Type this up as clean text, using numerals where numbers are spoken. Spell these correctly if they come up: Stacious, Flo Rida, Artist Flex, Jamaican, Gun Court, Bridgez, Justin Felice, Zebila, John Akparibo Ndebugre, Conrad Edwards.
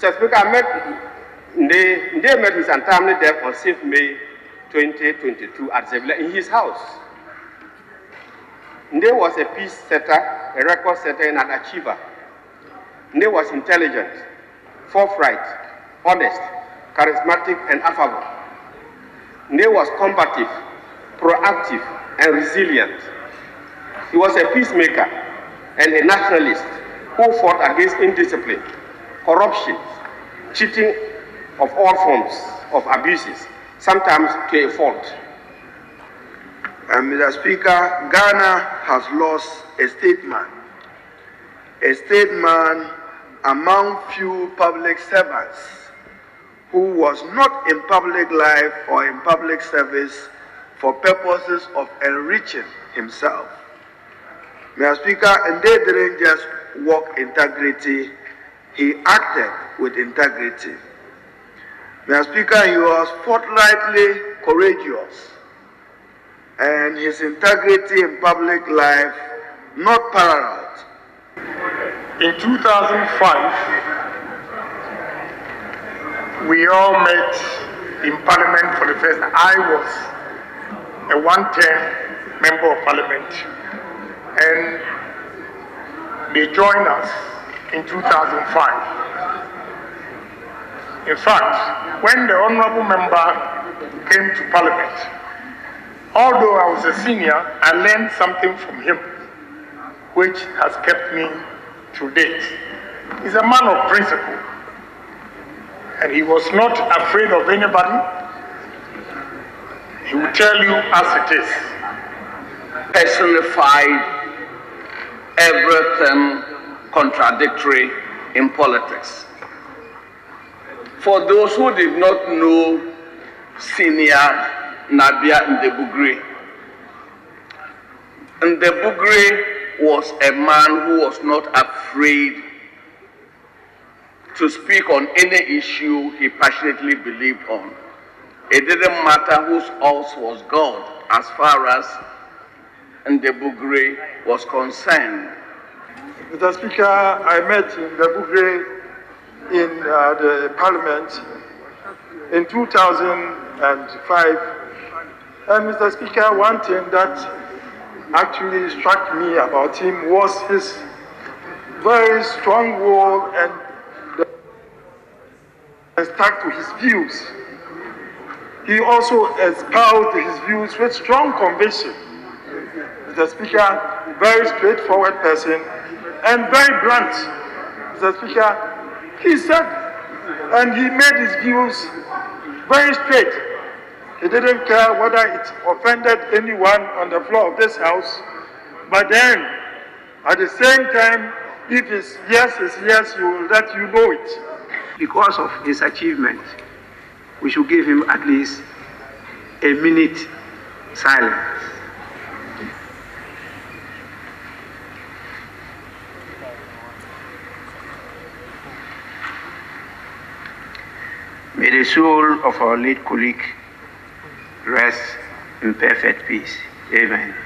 Mr. Speaker, I met his untimely death on 6th May 2022 at Zebila in his house. Nde was a peace setter, a record setter, and an achiever. Nde was intelligent, forthright, honest, charismatic, and affable. Nde was combative, proactive, and resilient. He was a peacemaker and a nationalist who fought against indiscipline, corruption, cheating of all forms of abuses, sometimes to a fault. And Mr. Speaker, Ghana has lost a statesman among few public servants who was not in public life or in public service for purposes of enriching himself. Mr. Speaker, and they didn't just walk integrity, he acted with integrity. Mr. Speaker, he was forthrightly courageous, and his integrity in public life not paralleled. In 2005, we all met in Parliament for the first time. I was a one-term member of Parliament, and they joined us in 2005. In fact, when the honourable member came to Parliament, although I was a senior, I learned something from him, which has kept me to date. He's a man of principle, and he was not afraid of anybody. He will tell you as it is. Personified everything contradictory in politics. For those who did not know senior Nabia Ndebugre. Ndebugre was a man who was not afraid to speak on any issue he passionately believed on. It didn't matter whose else was God as far as Ndebugre was concerned. Mr. Speaker, I met Ndebugre in the Parliament in 2005. And Mr. Speaker, one thing that actually struck me about him was his very strong will and stuck to his views. He also espoused his views with strong conviction. Mr. Speaker, very straightforward person and very blunt. Mr. Speaker, he said, and he made his views very straight. He didn't care whether it offended anyone on the floor of this house. But then, at the same time, if it's yes, he will let you know it. Because of his achievement, we should give him at least a minute silence. May the soul of our late colleague rest in perfect peace. Amen.